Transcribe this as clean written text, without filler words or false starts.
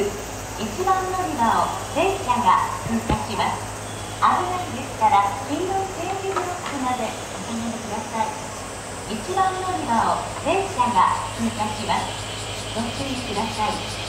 1番乗り場を電車が通過します。危ないですから黄色い整備ブロックまでお下がりください。1番乗り場を電車が通過します。ご注意ください。